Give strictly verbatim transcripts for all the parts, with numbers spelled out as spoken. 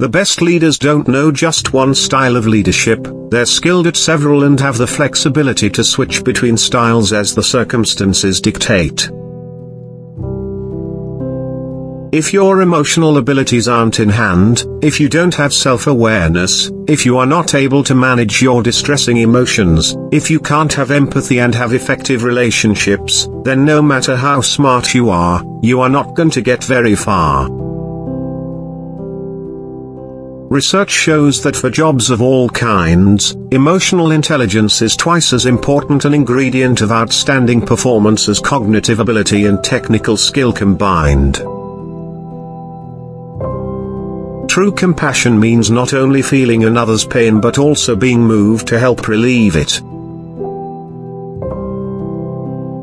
The best leaders don't know just one style of leadership, they're skilled at several and have the flexibility to switch between styles as the circumstances dictate. If your emotional abilities aren't in hand, if you don't have self-awareness, if you are not able to manage your distressing emotions, if you can't have empathy and have effective relationships, then no matter how smart you are, you are not going to get very far. Research shows that for jobs of all kinds, emotional intelligence is twice as important an ingredient of outstanding performance as cognitive ability and technical skill combined. True compassion means not only feeling another's pain but also being moved to help relieve it.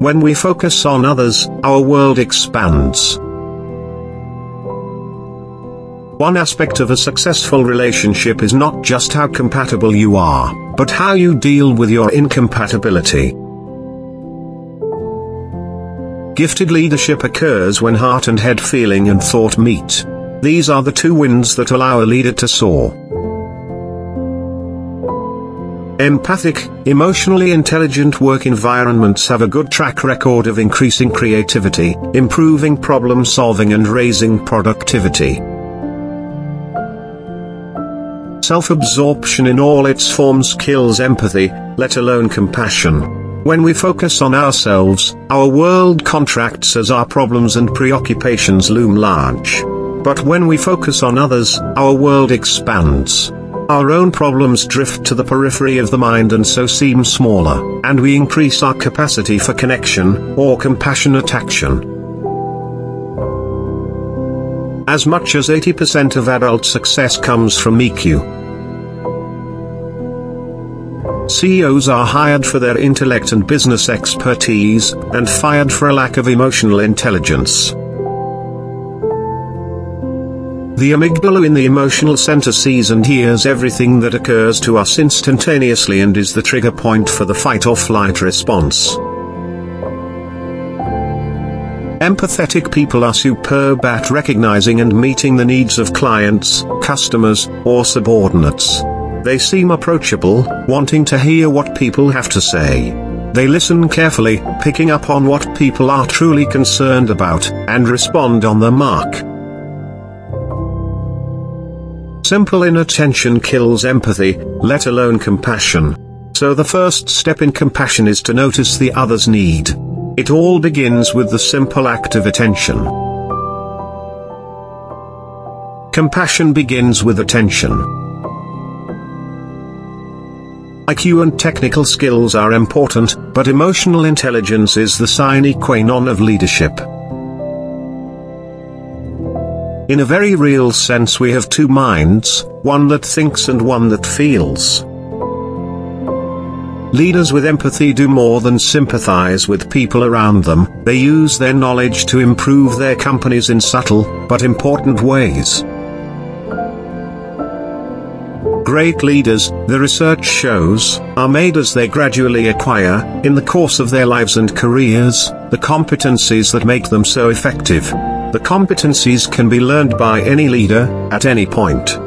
When we focus on others, our world expands. One aspect of a successful relationship is not just how compatible you are, but how you deal with your incompatibility. Gifted leadership occurs when heart and head feeling and thought meet. These are the two winds that allow a leader to soar. Empathic, emotionally intelligent work environments have a good track record of increasing creativity, improving problem solving and raising productivity. Self-absorption in all its forms kills empathy, let alone compassion. When we focus on ourselves, our world contracts as our problems and preoccupations loom large. But when we focus on others, our world expands. Our own problems drift to the periphery of the mind and so seem smaller, and we increase our capacity for connection, or compassionate action. As much as eighty percent of adult success comes from E Q. C E Os are hired for their intellect and business expertise, and fired for a lack of emotional intelligence. The amygdala in the emotional center sees and hears everything that occurs to us instantaneously and is the trigger point for the fight or flight response. Empathetic people are superb at recognizing and meeting the needs of clients, customers, or subordinates. They seem approachable, wanting to hear what people have to say. They listen carefully, picking up on what people are truly concerned about, and respond on the mark. Simple inattention kills empathy, let alone compassion. So the first step in compassion is to notice the other's need. It all begins with the simple act of attention. Compassion begins with attention. I Q and technical skills are important, but emotional intelligence is the sine qua non of leadership. In a very real sense, we have two minds, one that thinks and one that feels. Leaders with empathy do more than sympathize with people around them, they use their knowledge to improve their companies in subtle, but important ways. Great leaders, the research shows, are made as they gradually acquire, in the course of their lives and careers, the competencies that make them so effective. The competencies can be learned by any leader, at any point.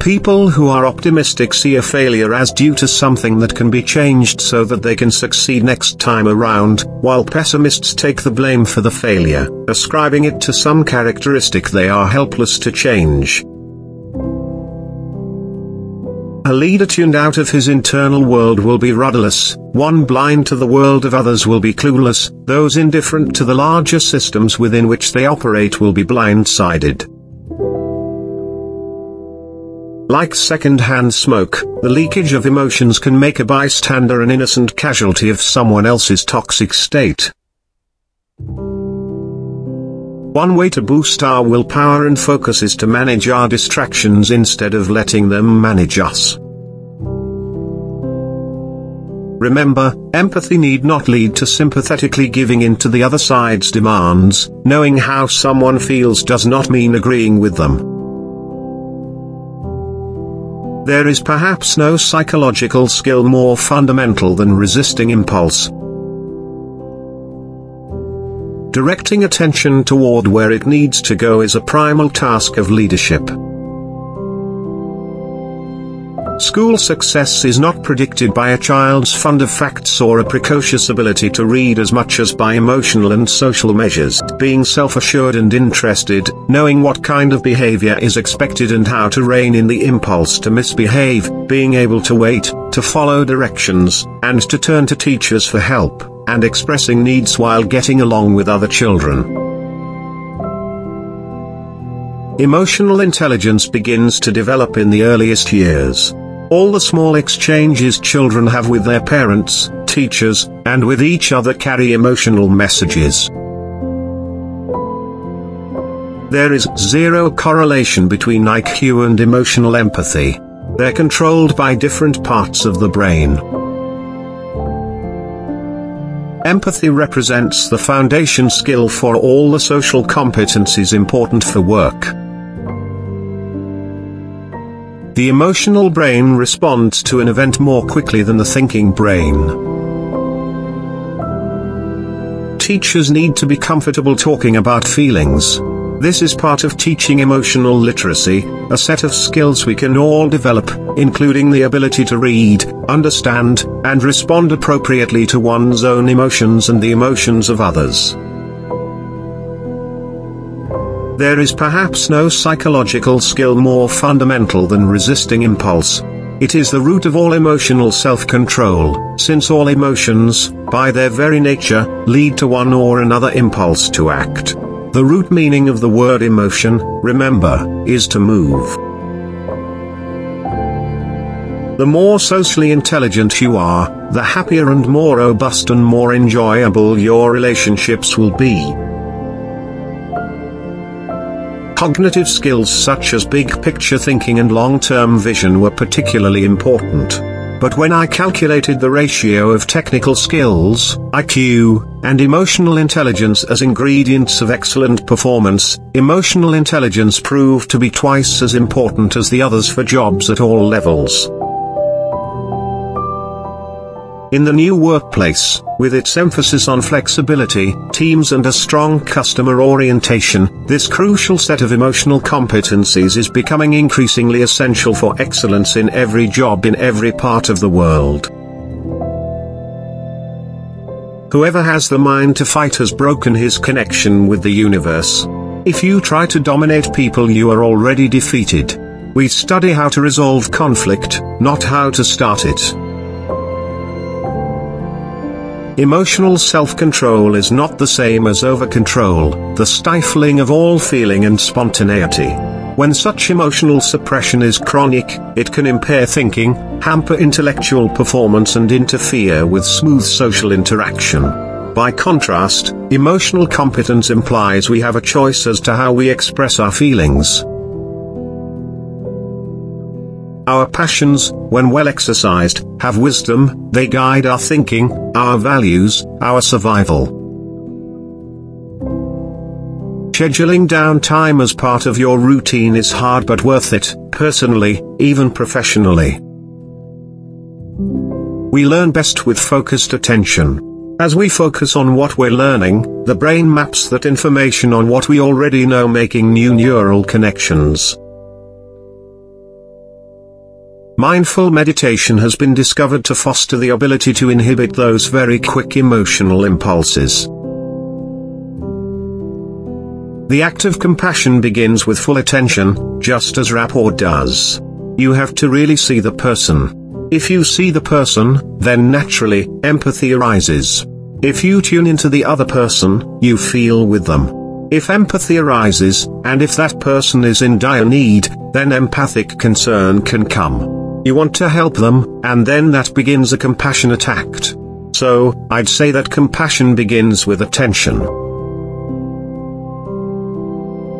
People who are optimistic see a failure as due to something that can be changed so that they can succeed next time around, while pessimists take the blame for the failure, ascribing it to some characteristic they are helpless to change. A leader tuned out of his internal world will be rudderless, one blind to the world of others will be clueless, those indifferent to the larger systems within which they operate will be blindsided. Like second-hand smoke, the leakage of emotions can make a bystander an innocent casualty of someone else's toxic state. One way to boost our willpower and focus is to manage our distractions instead of letting them manage us. Remember, empathy need not lead to sympathetically giving in to the other side's demands. Knowing how someone feels does not mean agreeing with them. There is perhaps no psychological skill more fundamental than resisting impulse. Directing attention toward where it needs to go is a primal task of leadership. School success is not predicted by a child's fund of facts or a precocious ability to read as much as by emotional and social measures, being self-assured and interested, knowing what kind of behavior is expected and how to rein in the impulse to misbehave, being able to wait, to follow directions, and to turn to teachers for help, and expressing needs while getting along with other children. Emotional intelligence begins to develop in the earliest years. All the small exchanges children have with their parents, teachers, and with each other carry emotional messages. There is zero correlation between I Q and emotional empathy. They're controlled by different parts of the brain. Empathy represents the foundation skill for all the social competencies important for work. The emotional brain responds to an event more quickly than the thinking brain. Teachers need to be comfortable talking about feelings. This is part of teaching emotional literacy, a set of skills we can all develop, including the ability to read, understand, and respond appropriately to one's own emotions and the emotions of others. There is perhaps no psychological skill more fundamental than resisting impulse. It is the root of all emotional self-control, since all emotions, by their very nature, lead to one or another impulse to act. The root meaning of the word emotion, remember, is to move. The more socially intelligent you are, the happier and more robust and more enjoyable your relationships will be. Cognitive skills such as big-picture thinking and long-term vision were particularly important. But when I calculated the ratio of technical skills, I Q, and emotional intelligence as ingredients of excellent performance, emotional intelligence proved to be twice as important as the others for jobs at all levels. In the new workplace, with its emphasis on flexibility, teams and a strong customer orientation, this crucial set of emotional competencies is becoming increasingly essential for excellence in every job in every part of the world. Whoever has the mind to fight has broken his connection with the universe. If you try to dominate people, you are already defeated. We study how to resolve conflict, not how to start it. Emotional self-control is not the same as over-control, the stifling of all feeling and spontaneity. When such emotional suppression is chronic, it can impair thinking, hamper intellectual performance and interfere with smooth social interaction. By contrast, emotional competence implies we have a choice as to how we express our feelings. Our passions, when well exercised, have wisdom, they guide our thinking, our values, our survival. Scheduling downtime as part of your routine is hard but worth it, personally, even professionally. We learn best with focused attention. As we focus on what we're learning, the brain maps that information on what we already know, making new neural connections. Mindful meditation has been discovered to foster the ability to inhibit those very quick emotional impulses. The act of compassion begins with full attention, just as rapport does. You have to really see the person. If you see the person, then naturally, empathy arises. If you tune into the other person, you feel with them. If empathy arises, and if that person is in dire need, then empathic concern can come. You want to help them, and then that begins a compassionate act. So, I'd say that compassion begins with attention.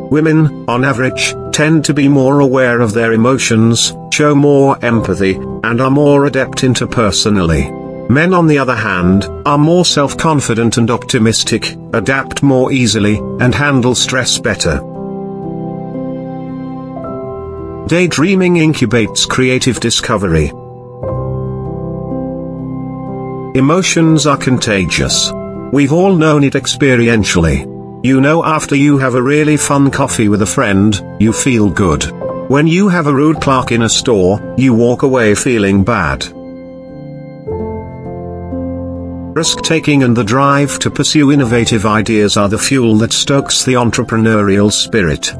Women, on average, tend to be more aware of their emotions, show more empathy, and are more adept interpersonally. Men, on the other hand, are more self-confident and optimistic, adapt more easily, and handle stress better. Daydreaming incubates creative discovery. Emotions are contagious. We've all known it experientially. You know, after you have a really fun coffee with a friend, you feel good. When you have a rude clerk in a store, you walk away feeling bad. Risk-taking and the drive to pursue innovative ideas are the fuel that stokes the entrepreneurial spirit.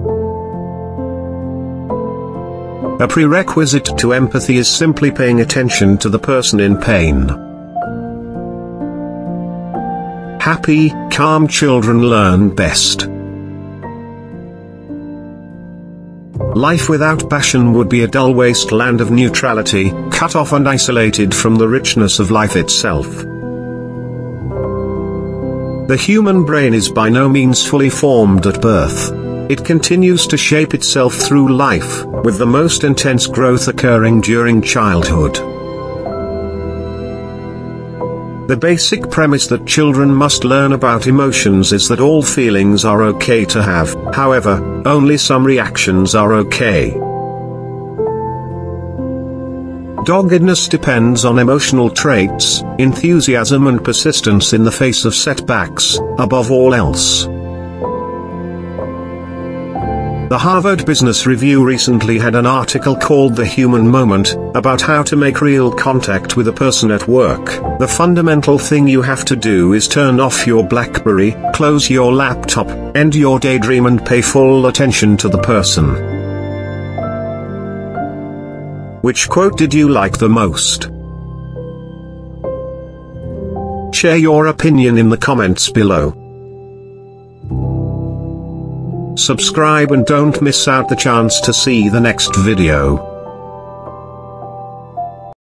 A prerequisite to empathy is simply paying attention to the person in pain. Happy, calm children learn best. Life without passion would be a dull wasteland of neutrality, cut off and isolated from the richness of life itself. The human brain is by no means fully formed at birth. It continues to shape itself through life, with the most intense growth occurring during childhood. The basic premise that children must learn about emotions is that all feelings are okay to have, however, only some reactions are okay. Doggedness depends on emotional traits, enthusiasm and persistence in the face of setbacks, above all else. The Harvard Business Review recently had an article called The Human Moment, about how to make real contact with a person at work. The fundamental thing you have to do is turn off your BlackBerry, close your laptop, end your daydream and pay full attention to the person. Which quote did you like the most? Share your opinion in the comments below. Subscribe and don't miss out the chance to see the next video.